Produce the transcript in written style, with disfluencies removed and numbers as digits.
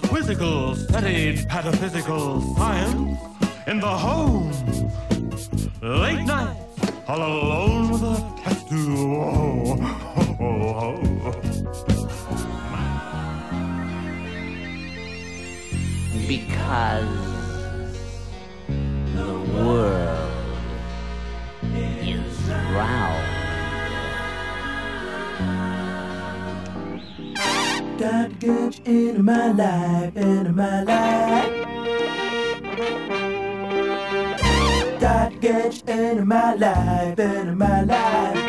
was quizzical, studied pataphysical science in the home. Late night, all alone with a tattoo. Oh, oh, oh, oh. Because the world is round. That gets into my life, into my life. That gets into my life, into my life.